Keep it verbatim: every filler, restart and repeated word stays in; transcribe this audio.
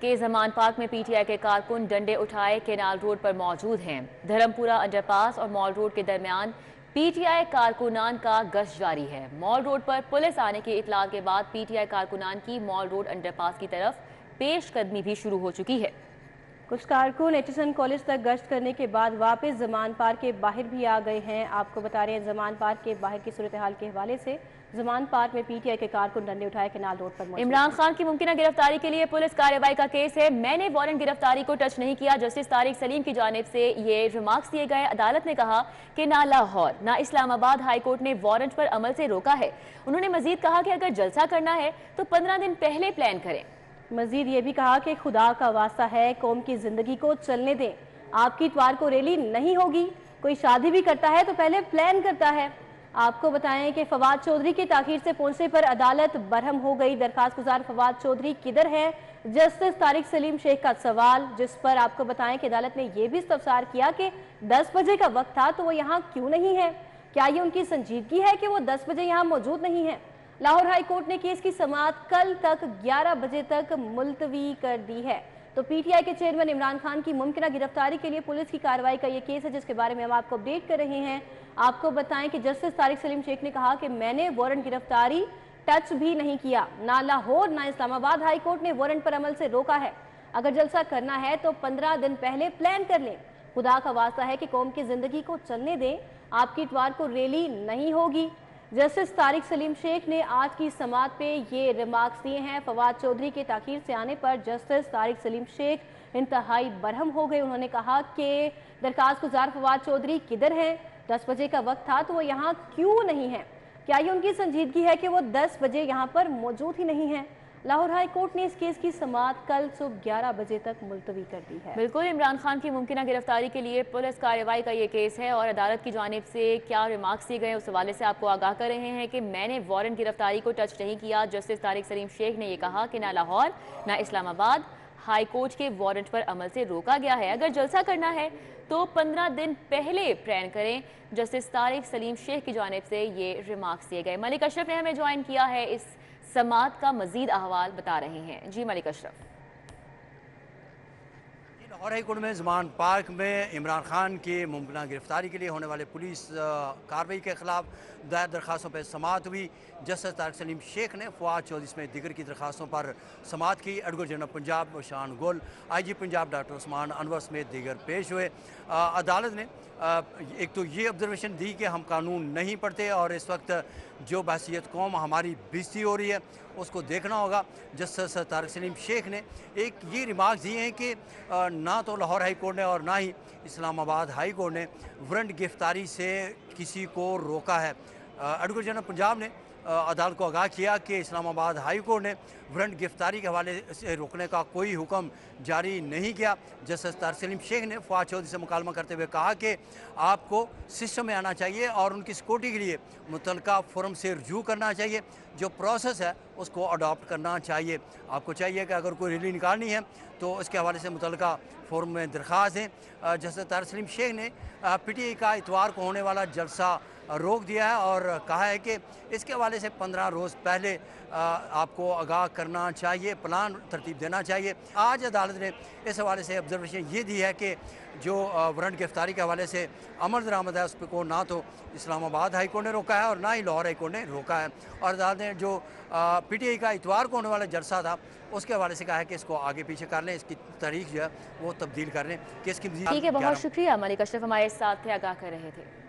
के जमान पार्क में पीटीआई के कारकुन डंडे उठाए कैनाल रोड पर मौजूद हैं। धर्मपुरा अंडरपास और मॉल रोड के दरमियान पीटीआई कारकुनान का गश्त जारी है। मॉल रोड पर पुलिस आने की इतला के बाद पीटीआई कारकुनान की मॉल रोड अंडरपास की तरफ पेशकदमी भी शुरू हो चुकी है। कुछ कारकुन एच एस एन कॉलेज तक गश्त करने के बाद वापस जमान पार्क के बाहर भी आ गए हैं। आपको बता रहे हैं जमान पार्क के बाहर की सूरत हाल के हवाले से जमान पार्क में पीटीआई के कारकुन डंडे उठाए कैनाल रोड पर। इमरान खान की मुमकिन गिरफ्तारी के लिए पुलिस कार्रवाई का केस है। मैंने वारंट गिरफ्तारी को टच नहीं किया। जस्टिस तारिक सलीम की जानिब से ये रिमार्क्स दिए गए। अदालत ने कहा कि ना लाहौर ना इस्लामाबाद हाई कोर्ट ने वारंट पर अमल से रोका है। उन्होंने मजीद कहा कि अगर जलसा करना है तो पंद्रह दिन पहले प्लान करें। मजीद ये भी कहा कि खुदा का वास्ता है, कौम की जिंदगी को चलने दें। आपकी इतवार को रैली नहीं होगी। कोई शादी भी करता है तो पहले प्लान करता है। आपको बताएं कि फवाद चौधरी के ताखीर से पहुंचने पर अदालत बरहम हो गई। दरखास्त गुजार फवाद चौधरी किधर हैं? जस्टिस तारिक सलीम शेख का सवाल, जिस पर आपको बताएं कि अदालत ने यह भी इस्तफसार किया कि दस बजे का वक्त था तो वो यहाँ क्यों नहीं है। क्या ये उनकी संजीदगी है कि वो दस बजे यहाँ मौजूद नहीं है। लाहौर हाई कोर्ट ने केस की समाअत कल तक ग्यारह बजे तक मुलतवी कर दी है। तो पीटीआई के चेयरमैन इमरान खान की मुमकिन गिरफ्तारी के लिए पुलिस की कार्रवाई का ये केस है, जिसके बारे में हम आपको अपडेट कर रहे हैं। आपको बताएं कि जस्टिस तारिक सलीम शेख ने कहा कि मैंने वारंट गिरफ्तारी टच भी नहीं किया। ना लाहौर ना इस्लामाबाद हाई कोर्ट ने वारंट पर अमल से रोका है। अगर जलसा करना है तो पंद्रह दिन पहले प्लान कर लें। खुदा का वास्ता है कि कौम की जिंदगी को चलने दें। आपकी इतवार को रैली नहीं होगी। जस्टिस तारिक सलीम शेख ने आज की समाअत पे ये रिमार्क्स दिए हैं। फवाद चौधरी के ताखीर से आने पर जस्टिस तारिक सलीम शेख इंतहाई बरहम हो गए। उन्होंने कहा कि दरखास्त गुजार फवाद चौधरी किधर हैं? दस बजे का वक्त था तो वो यहाँ क्यों नहीं है। क्या ये उनकी संजीदगी है कि वो दस बजे यहाँ पर मौजूद ही नहीं है। लाहौर हाई कोर्ट ने इस केस की समाअत कल सुबह ग्यारह बजे तक मुलतवी कर दी है। बिल्कुल, इमरान खान की मुमकिन गिरफ्तारी के लिए पुलिस कार्रवाई का ये केस है और अदालत की जानिब से क्या रिमार्क्स दिए गए उस हवाले से आपको आगाह कर रहे हैं कि मैंने वारंट गिरफ्तारी को टच नहीं किया। जस्टिस तारिक सलीम शेख ने यह कहा कि ना लाहौर ना इस्लामाबाद हाई कोर्ट के वारंट पर अमल से रोका गया है। अगर जलसा करना है तो पंद्रह दिन पहले प्लान करें। जस्टिस तारिक सलीम शेख की जानिब से ये रिमार्क्स दिए गए। मलिक अशरफ ने हमें ज्वाइन किया है, इस समात का मजीद अहवाल बता रहे हैं। जी मलिक अशरफ। लाहौर हाई कोर्ट में जमान पार्क में इमरान खान के मुमकिन गिरफ्तारी के लिए होने वाले पुलिस कार्रवाई के खिलाफ दायर दरखास्तों पर समाअत हुई। जस्टिस तारिक सलीम शेख ने फवाद चौधरी समेत दीगर की दरखास्तों पर समाअत की। Advocate general Punjab Shan Gul, I G Punjab doctor Usman Anwar समेत दीगर पेश हुए। आ, अदालत ने आ, एक तो ये ऑब्जर्वेशन दी कि हम कानून नहीं पढ़ते और इस वक्त जो बहसीत कौम हमारी बेइज्जती हो रही है उसको देखना होगा। जस्टिस तारिक सलीम शेख ने एक ये रिमार्क दिए हैं कि ना तो लाहौर हाई कोर्ट ने और ना ही इस्लामाबाद हाई कोर्ट ने वारंट गिरफ्तारी से किसी को रोका है। एडवोकेट जनरल पंजाब ने अदालत को आगाह किया कि इस्लामाबाद हाई कोर्ट ने वारंट गिरफ्तारी के हवाले से रोकने का कोई हुक्म जारी नहीं किया। जस्टिस तारिक सलीम शेख ने फवाद चौधरी से मुकालमा करते हुए कहा कि आपको सिस्टम में आना चाहिए और उनकी सिक्योरिटी के लिए मुतलका फोरम से रजू करना चाहिए। जो प्रोसेस है उसको अडॉप्ट करना चाहिए। आपको चाहिए कि अगर कोई रैली निकालनी है तो इसके हवाले से मुतलका फोरम में दरख्वास्त दें। जस्टिस तारिक सलीम शेख ने पी टी आई का इतवार को होने वाला जलसा रोक दिया है और कहा है कि इसके हवाले से पंद्रह रोज़ पहले आपको आगाह करना चाहिए, प्लान तरतीब देना चाहिए। आज अदालत ने इस हवाले से ऑब्जर्वेशन ये दी है कि जो वारंट गिरफ्तारी के हवाले से अमल दरामद है उस पर को ना तो इस्लामाबाद हाई कोर्ट ने रोका है और ना ही लाहौर हाई कोर्ट ने रोका है। और अदालत ने जो पी टी आई का इतवार को होने वाला जलसा था उसके हवाले से कहा है कि इसको आगे पीछे कर लें, इसकी तारीख जो है वो तब्दील कर लें। ठीक है, बहुत शुक्रिया मलिक अशरफ हमारे साथ थे, आगाह कर रहे थे।